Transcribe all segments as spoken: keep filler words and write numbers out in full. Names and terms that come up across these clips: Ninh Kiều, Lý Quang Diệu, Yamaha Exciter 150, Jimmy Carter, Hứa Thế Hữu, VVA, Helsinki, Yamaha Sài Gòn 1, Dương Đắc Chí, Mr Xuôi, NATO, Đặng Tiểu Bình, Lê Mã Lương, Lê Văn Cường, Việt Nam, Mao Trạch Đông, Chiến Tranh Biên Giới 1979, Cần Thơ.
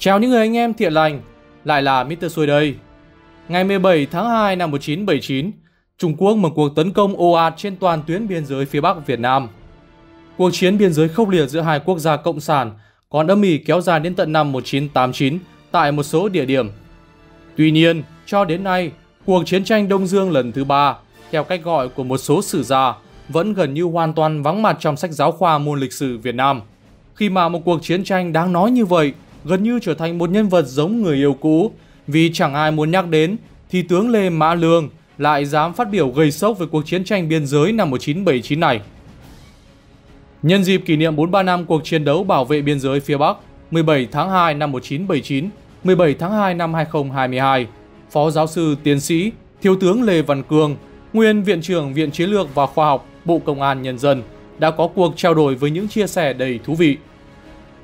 Chào những người anh em thiện lành, lại là mít tơ Xuôi đây. Ngày mười bảy tháng hai năm một nghìn chín trăm bảy mươi chín, Trung Quốc mở cuộc tấn công ồ ạt trên toàn tuyến biên giới phía Bắc Việt Nam. Cuộc chiến biên giới khốc liệt giữa hai quốc gia cộng sản còn âm ỉ kéo dài đến tận năm một nghìn chín trăm tám mươi chín tại một số địa điểm. Tuy nhiên, cho đến nay, cuộc chiến tranh Đông Dương lần thứ ba, theo cách gọi của một số sử gia, vẫn gần như hoàn toàn vắng mặt trong sách giáo khoa môn lịch sử Việt Nam, khi mà một cuộc chiến tranh đáng nói như vậy gần như trở thành một nhân vật giống người yêu cũ, vì chẳng ai muốn nhắc đến thì tướng Lê Mã Lương lại dám phát biểu gây sốc về cuộc chiến tranh biên giới năm một nghìn chín trăm bảy mươi chín này. Nhân dịp kỷ niệm bốn mươi ba năm cuộc chiến đấu bảo vệ biên giới phía Bắc mười bảy tháng hai năm một nghìn chín trăm bảy mươi chín, mười bảy tháng hai năm hai nghìn không trăm hai mươi hai, Phó giáo sư tiến sĩ, Thiếu tướng Lê Văn Cường, nguyên Viện trưởng Viện Chiến lược và Khoa học Bộ Công an Nhân dân đã có cuộc trao đổi với những chia sẻ đầy thú vị.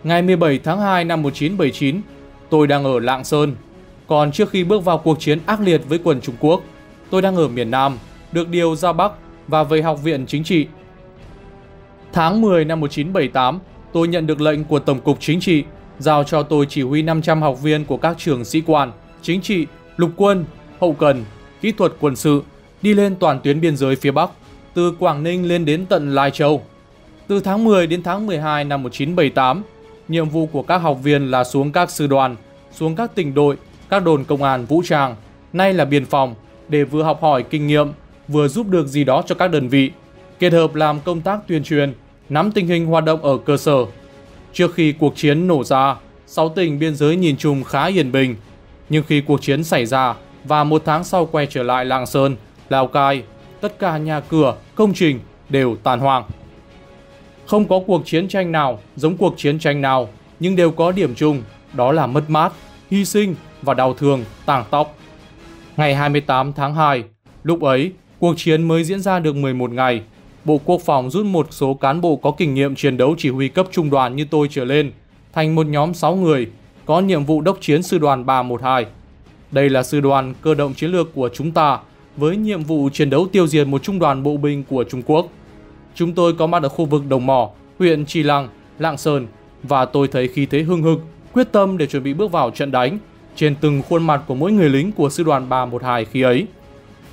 Ngày mười bảy tháng hai năm một nghìn chín trăm bảy mươi chín, tôi đang ở Lạng Sơn. Còn trước khi bước vào cuộc chiến ác liệt với quân Trung Quốc, tôi đang ở miền Nam, được điều ra Bắc và về Học viện Chính trị. Tháng mười năm một nghìn chín trăm bảy mươi tám, tôi nhận được lệnh của Tổng cục Chính trị giao cho tôi chỉ huy năm trăm học viên của các trường sĩ quan, chính trị, lục quân, hậu cần, kỹ thuật quân sự đi lên toàn tuyến biên giới phía Bắc, từ Quảng Ninh lên đến tận Lai Châu. Từ tháng mười đến tháng mười hai năm một nghìn chín trăm bảy mươi tám, nhiệm vụ của các học viên là xuống các sư đoàn, xuống các tỉnh đội, các đồn công an vũ trang, nay là biên phòng, để vừa học hỏi kinh nghiệm, vừa giúp được gì đó cho các đơn vị, kết hợp làm công tác tuyên truyền, nắm tình hình hoạt động ở cơ sở. Trước khi cuộc chiến nổ ra, sáu tỉnh biên giới nhìn chung khá yên bình. Nhưng khi cuộc chiến xảy ra và một tháng sau quay trở lại Lạng Sơn, Lào Cai, tất cả nhà cửa, công trình đều tàn hoang. Không có cuộc chiến tranh nào giống cuộc chiến tranh nào, nhưng đều có điểm chung, đó là mất mát, hy sinh và đau thương, tàng tóc. Ngày hai mươi tám tháng hai, lúc ấy, cuộc chiến mới diễn ra được mười một ngày. Bộ Quốc phòng rút một số cán bộ có kinh nghiệm chiến đấu chỉ huy cấp trung đoàn như tôi trở lên, thành một nhóm sáu người, có nhiệm vụ đốc chiến sư đoàn ba một hai. Đây là sư đoàn cơ động chiến lược của chúng ta, với nhiệm vụ chiến đấu tiêu diệt một trung đoàn bộ binh của Trung Quốc. Chúng tôi có mặt ở khu vực Đồng Mỏ, huyện Chi Lăng, Lạng Sơn, và tôi thấy khí thế hưng hực, quyết tâm để chuẩn bị bước vào trận đánh trên từng khuôn mặt của mỗi người lính của sư đoàn ba một hai khi ấy.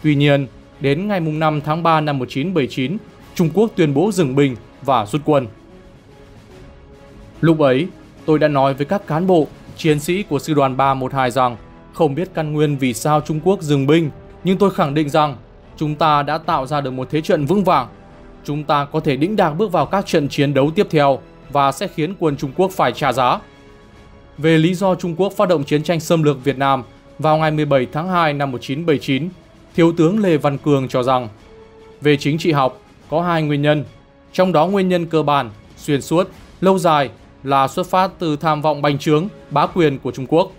Tuy nhiên, đến ngày năm tháng ba năm một nghìn chín trăm bảy mươi chín, Trung Quốc tuyên bố dừng binh và rút quân. Lúc ấy, tôi đã nói với các cán bộ, chiến sĩ của sư đoàn ba một hai rằng không biết căn nguyên vì sao Trung Quốc dừng binh, nhưng tôi khẳng định rằng chúng ta đã tạo ra được một thế trận vững vàng. Chúng ta có thể đĩnh đạc bước vào các trận chiến đấu tiếp theo và sẽ khiến quân Trung Quốc phải trả giá. Về lý do Trung Quốc phát động chiến tranh xâm lược Việt Nam vào ngày mười bảy tháng hai năm một nghìn chín trăm bảy mươi chín, Thiếu tướng Lê Văn Cường cho rằng về chính trị học có hai nguyên nhân, trong đó nguyên nhân cơ bản, xuyên suốt, lâu dài là xuất phát từ tham vọng bành trướng, bá quyền của Trung Quốc.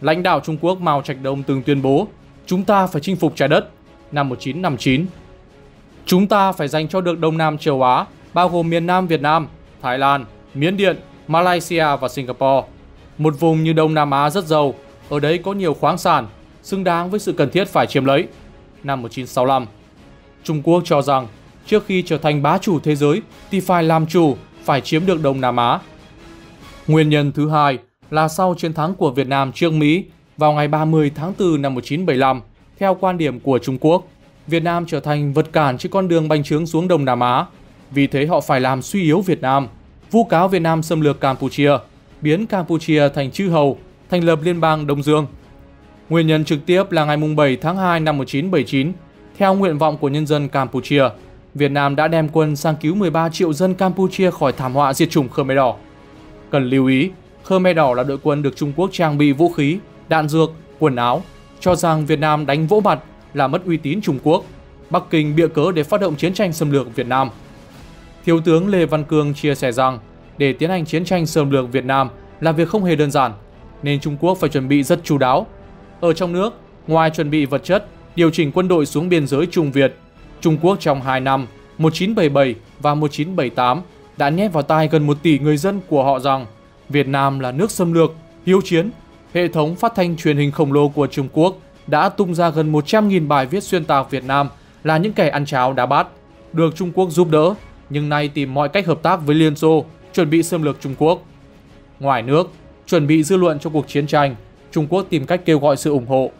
Lãnh đạo Trung Quốc Mao Trạch Đông từng tuyên bố chúng ta phải chinh phục trái đất năm một nghìn chín trăm năm mươi chín. Chúng ta phải dành cho được Đông Nam châu Á, bao gồm miền Nam Việt Nam, Thái Lan, Miến Điện, Malaysia và Singapore. Một vùng như Đông Nam Á rất giàu, ở đấy có nhiều khoáng sản, xứng đáng với sự cần thiết phải chiếm lấy. Năm một nghìn chín trăm sáu mươi lăm, Trung Quốc cho rằng trước khi trở thành bá chủ thế giới thì phải làm chủ, phải chiếm được Đông Nam Á. Nguyên nhân thứ hai là sau chiến thắng của Việt Nam trước Mỹ vào ngày ba mươi tháng tư năm một nghìn chín trăm bảy mươi lăm, theo quan điểm của Trung Quốc, Việt Nam trở thành vật cản trên con đường bành trướng xuống Đông Nam Á. Vì thế họ phải làm suy yếu Việt Nam, vu cáo Việt Nam xâm lược Campuchia, biến Campuchia thành chư hầu, thành lập Liên bang Đông Dương. Nguyên nhân trực tiếp là ngày bảy tháng hai năm một nghìn chín trăm bảy mươi chín, theo nguyện vọng của nhân dân Campuchia, Việt Nam đã đem quân sang cứu mười ba triệu dân Campuchia khỏi thảm họa diệt chủng Khmer Đỏ. Cần lưu ý, Khmer Đỏ là đội quân được Trung Quốc trang bị vũ khí, đạn dược, quần áo, cho rằng Việt Nam đánh vỗ mặt là mất uy tín Trung Quốc, Bắc Kinh bịa cớ để phát động chiến tranh xâm lược Việt Nam. Thiếu tướng Lê Văn Cường chia sẻ rằng để tiến hành chiến tranh xâm lược Việt Nam là việc không hề đơn giản, nên Trung Quốc phải chuẩn bị rất chú đáo. Ở trong nước, ngoài chuẩn bị vật chất, điều chỉnh quân đội xuống biên giới Trung Việt, Trung Quốc trong hai năm một nghìn chín trăm bảy mươi bảy và một nghìn chín trăm bảy mươi tám đã nhét vào tai gần một tỷ người dân của họ rằng Việt Nam là nước xâm lược, hiếu chiến. Hệ thống phát thanh truyền hình khổng lồ của Trung Quốc đã tung ra gần một trăm nghìn bài viết xuyên tạc Việt Nam là những kẻ ăn cháo đá bát, được Trung Quốc giúp đỡ, nhưng nay tìm mọi cách hợp tác với Liên Xô, chuẩn bị xâm lược Trung Quốc. Ngoài nước, Chuẩn bị dư luận cho cuộc chiến tranh, Trung Quốc tìm cách kêu gọi sự ủng hộ.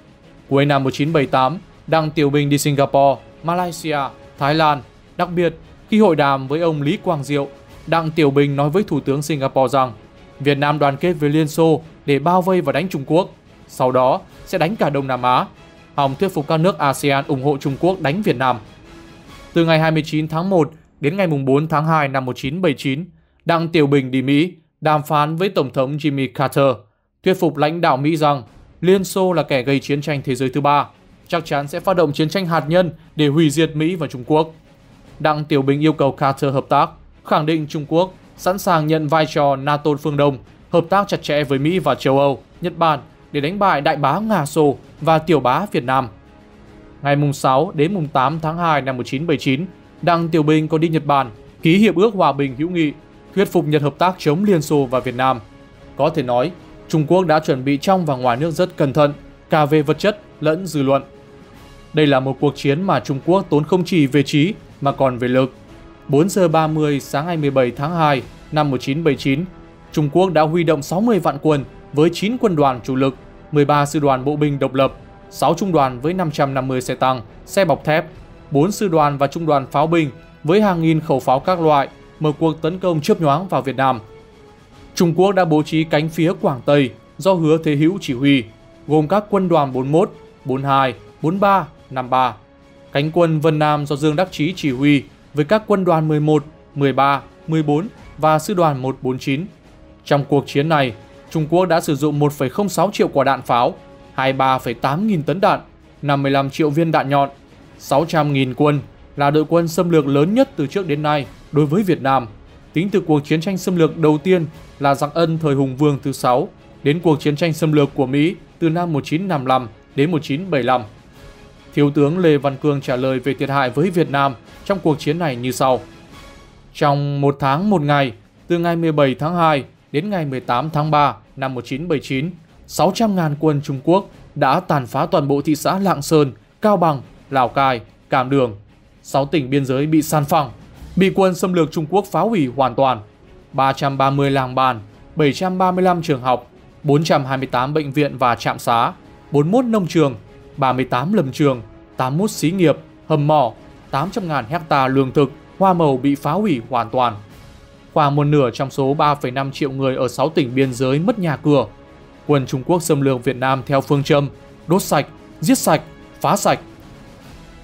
Cuối năm một nghìn chín trăm bảy mươi tám, Đặng Tiểu Bình đi Singapore, Malaysia, Thái Lan. Đặc biệt, khi hội đàm với ông Lý Quang Diệu, Đặng Tiểu Bình nói với Thủ tướng Singapore rằng Việt Nam đoàn kết với Liên Xô để bao vây và đánh Trung Quốc, sau đó sẽ đánh cả Đông Nam Á. Hòng thuyết phục các nước a sê an ủng hộ Trung Quốc đánh Việt Nam. Từ ngày hai mươi chín tháng một đến ngày bốn tháng hai năm một nghìn chín trăm bảy mươi chín, Đặng Tiểu Bình đi Mỹ đàm phán với Tổng thống Jimmy Carter, thuyết phục lãnh đạo Mỹ rằng Liên Xô là kẻ gây chiến tranh thế giới thứ ba, chắc chắn sẽ phát động chiến tranh hạt nhân để hủy diệt Mỹ và Trung Quốc. Đặng Tiểu Bình yêu cầu Carter hợp tác, khẳng định Trung Quốc sẵn sàng nhận vai trò NATO phương Đông, hợp tác chặt chẽ với Mỹ và châu Âu, Nhật Bản để đánh bại đại bá Nga Xô và tiểu bá Việt Nam. Ngày sáu đến tám tháng hai năm một nghìn chín trăm bảy mươi chín, Đặng Tiểu Bình có đi Nhật Bản ký hiệp ước hòa bình hữu nghị, thuyết phục Nhật hợp tác chống Liên Xô và Việt Nam. Có thể nói, Trung Quốc đã chuẩn bị trong và ngoài nước rất cẩn thận, cả về vật chất lẫn dư luận. Đây là một cuộc chiến mà Trung Quốc tốn không chỉ về trí mà còn về lực. bốn giờ ba mươi sáng ngày mười bảy tháng hai năm một nghìn chín trăm bảy mươi chín, Trung Quốc đã huy động sáu mươi vạn quân với chín quân đoàn chủ lực, mười ba sư đoàn bộ binh độc lập, sáu trung đoàn với năm trăm năm mươi xe tăng, xe bọc thép, bốn sư đoàn và trung đoàn pháo binh với hàng nghìn khẩu pháo các loại mở cuộc tấn công chớp nhoáng vào Việt Nam. Trung Quốc đã bố trí cánh phía Quảng Tây do Hứa Thế Hữu chỉ huy, gồm các quân đoàn bốn mươi mốt, bốn mươi hai, bốn mươi ba, năm mươi ba. Cánh quân Vân Nam do Dương Đắc Chí chỉ huy với các quân đoàn mười một, mười ba, mười bốn và sư đoàn một bốn chín. Trong cuộc chiến này, Trung Quốc đã sử dụng một phẩy không sáu triệu quả đạn pháo, hai mươi ba phẩy tám nghìn tấn đạn, năm mươi lăm triệu viên đạn nhọn. Sáu trăm nghìn quân là đội quân xâm lược lớn nhất từ trước đến nay đối với Việt Nam, tính từ cuộc chiến tranh xâm lược đầu tiên là giặc Ân thời Hùng Vương thứ sáu đến cuộc chiến tranh xâm lược của Mỹ từ năm một nghìn chín trăm năm mươi lăm đến một nghìn chín trăm bảy mươi lăm. Thiếu tướng Lê Văn Cường trả lời về thiệt hại với Việt Nam trong cuộc chiến này như sau. Trong một tháng một ngày, từ ngày mười bảy tháng hai đến ngày mười tám tháng ba năm một nghìn chín trăm bảy mươi chín, sáu trăm nghìn quân Trung Quốc đã tàn phá toàn bộ thị xã Lạng Sơn, Cao Bằng, Lào Cai, Cam Đường. sáu tỉnh biên giới bị san phẳng, bị quân xâm lược Trung Quốc phá hủy hoàn toàn. ba trăm ba mươi làng bàn, bảy trăm ba mươi lăm trường học, bốn trăm hai mươi tám bệnh viện và trạm xá, bốn mươi mốt nông trường, ba mươi tám lâm trường, tám mươi mốt xí nghiệp, hầm mỏ, tám trăm nghìn hecta lương thực, hoa màu bị phá hủy hoàn toàn. Khoảng một nửa trong số ba phẩy năm triệu người ở sáu tỉnh biên giới mất nhà cửa. Quân Trung Quốc xâm lược Việt Nam theo phương châm đốt sạch, giết sạch, phá sạch.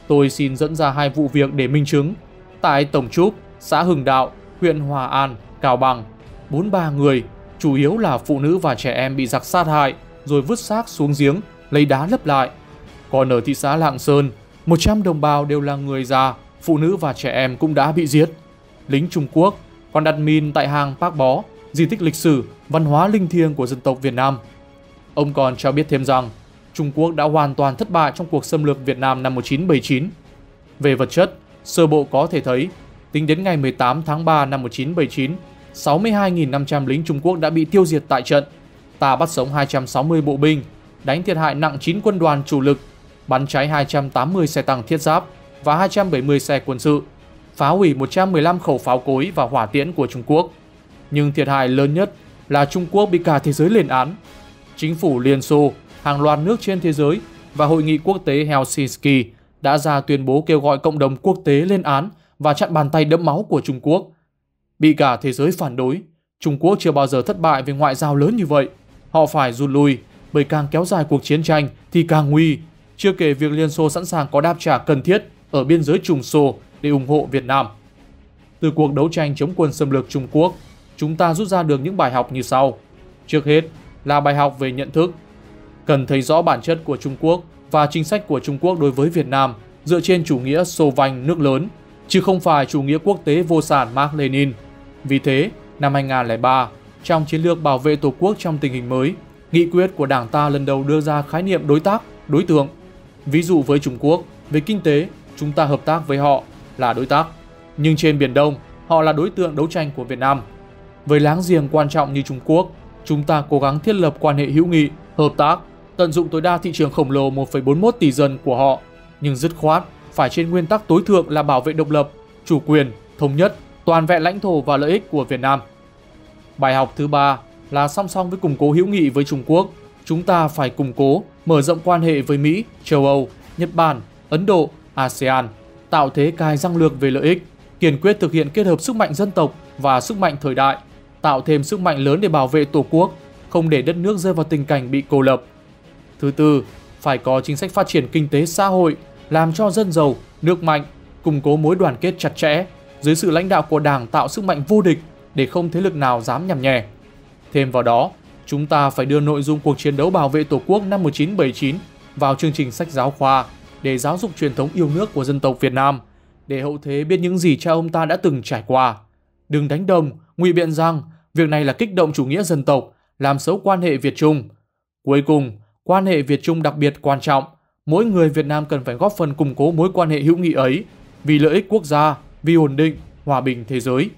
Tôi xin dẫn ra hai vụ việc để minh chứng. Tại Tổng Trúc, xã Hưng Đạo, huyện Hòa An, Cao Bằng, bốn mươi ba người, chủ yếu là phụ nữ và trẻ em bị giặc sát hại rồi vứt xác xuống giếng, lấy đá lấp lại. Còn ở thị xã Lạng Sơn, một trăm đồng bào đều là người già, phụ nữ và trẻ em cũng đã bị giết. Lính Trung Quốc còn đặt min tại hang Bác Bó, di tích lịch sử, văn hóa linh thiêng của dân tộc Việt Nam. Ông còn cho biết thêm rằng, Trung Quốc đã hoàn toàn thất bại trong cuộc xâm lược Việt Nam năm một nghìn chín trăm bảy mươi chín. Về vật chất, sơ bộ có thể thấy, tính đến ngày mười tám tháng ba năm một nghìn chín trăm bảy mươi chín, sáu mươi hai nghìn năm trăm lính Trung Quốc đã bị tiêu diệt tại trận. Ta bắt sống hai trăm sáu mươi bộ binh, đánh thiệt hại nặng chín quân đoàn chủ lực, bắn cháy hai trăm tám mươi xe tăng thiết giáp và hai trăm bảy mươi xe quân sự, phá hủy một trăm mười lăm khẩu pháo cối và hỏa tiễn của Trung Quốc. Nhưng thiệt hại lớn nhất là Trung Quốc bị cả thế giới lên án. Chính phủ Liên Xô, hàng loạt nước trên thế giới và Hội nghị quốc tế Helsinki đã ra tuyên bố kêu gọi cộng đồng quốc tế lên án và chặn bàn tay đẫm máu của Trung Quốc. Bị cả thế giới phản đối, Trung Quốc chưa bao giờ thất bại về ngoại giao lớn như vậy. Họ phải rút lui, bởi càng kéo dài cuộc chiến tranh thì càng nguy, chưa kể việc Liên Xô sẵn sàng có đáp trả cần thiết ở biên giới trùng Xô để ủng hộ Việt Nam. Từ cuộc đấu tranh chống quân xâm lược Trung Quốc, chúng ta rút ra được những bài học như sau. Trước hết là bài học về nhận thức. Cần thấy rõ bản chất của Trung Quốc và chính sách của Trung Quốc đối với Việt Nam dựa trên chủ nghĩa xô vanh nước lớn, chứ không phải chủ nghĩa quốc tế vô sản Mác Lênin. Vì thế, năm hai nghìn không trăm lẻ ba, trong chiến lược bảo vệ Tổ quốc trong tình hình mới, nghị quyết của Đảng ta lần đầu đưa ra khái niệm đối tác, đối tượng. Ví dụ với Trung Quốc, về kinh tế, chúng ta hợp tác với họ là đối tác. Nhưng trên Biển Đông, họ là đối tượng đấu tranh của Việt Nam. Với láng giềng quan trọng như Trung Quốc, chúng ta cố gắng thiết lập quan hệ hữu nghị, hợp tác, tận dụng tối đa thị trường khổng lồ một phẩy bốn mươi mốt tỷ dân của họ, nhưng dứt khoát phải trên nguyên tắc tối thượng là bảo vệ độc lập, chủ quyền, thống nhất, toàn vẹn lãnh thổ và lợi ích của Việt Nam. Bài học thứ ba là song song với củng cố hữu nghị với Trung Quốc, chúng ta phải củng cố, mở rộng quan hệ với Mỹ, châu Âu, Nhật Bản, Ấn Độ, a sê an, tạo thế cài răng lược về lợi ích, kiên quyết thực hiện kết hợp sức mạnh dân tộc và sức mạnh thời đại, tạo thêm sức mạnh lớn để bảo vệ Tổ quốc, không để đất nước rơi vào tình cảnh bị cô lập. Thứ tư, phải có chính sách phát triển kinh tế xã hội, làm cho dân giàu, nước mạnh, củng cố mối đoàn kết chặt chẽ, dưới sự lãnh đạo của Đảng tạo sức mạnh vô địch để không thế lực nào dám nhằm nhè. Thêm vào đó, chúng ta phải đưa nội dung cuộc chiến đấu bảo vệ Tổ quốc năm một nghìn chín trăm bảy mươi chín vào chương trình sách giáo khoa để giáo dục truyền thống yêu nước của dân tộc Việt Nam, để hậu thế biết những gì cha ông ta đã từng trải qua. Đừng đánh đồng, ngụy biện rằng việc này là kích động chủ nghĩa dân tộc, làm xấu quan hệ Việt-Trung. Cuối cùng, quan hệ Việt-Trung đặc biệt quan trọng. Mỗi người Việt Nam cần phải góp phần củng cố mối quan hệ hữu nghị ấy vì lợi ích quốc gia, vì ổn định, hòa bình thế giới.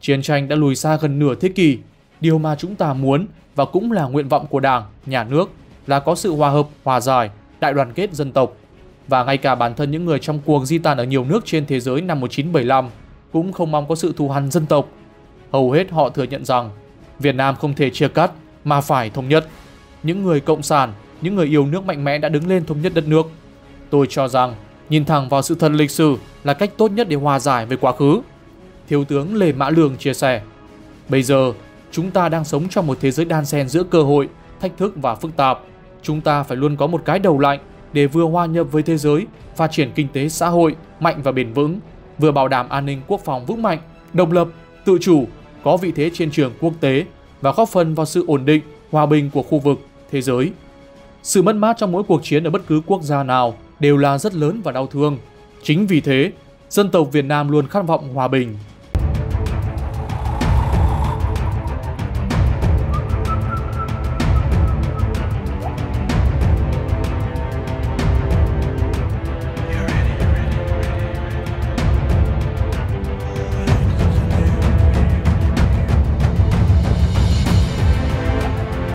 Chiến tranh đã lùi xa gần nửa thế kỷ. Điều mà chúng ta muốn và cũng là nguyện vọng của Đảng, Nhà nước là có sự hòa hợp, hòa giải, đại đoàn kết dân tộc. Và ngay cả bản thân những người trong cuộc di tản ở nhiều nước trên thế giới năm một nghìn chín trăm bảy mươi lăm cũng không mong có sự thù hằn dân tộc. Hầu hết họ thừa nhận rằng Việt Nam không thể chia cắt mà phải thống nhất. Những người cộng sản, những người yêu nước mạnh mẽ đã đứng lên thống nhất đất nước. Tôi cho rằng nhìn thẳng vào sự thật lịch sử là cách tốt nhất để hòa giải với quá khứ. Thiếu tướng Lê Mã Lương chia sẻ, bây giờ chúng ta đang sống trong một thế giới đan xen giữa cơ hội, thách thức và phức tạp. Chúng ta phải luôn có một cái đầu lạnh để vừa hòa nhập với thế giới, phát triển kinh tế xã hội mạnh và bền vững, vừa bảo đảm an ninh quốc phòng vững mạnh, độc lập, tự chủ, có vị thế trên trường quốc tế và góp phần vào sự ổn định, hòa bình của khu vực, thế giới. Sự mất mát trong mỗi cuộc chiến ở bất cứ quốc gia nào đều là rất lớn và đau thương. Chính vì thế, dân tộc Việt Nam luôn khát vọng hòa bình.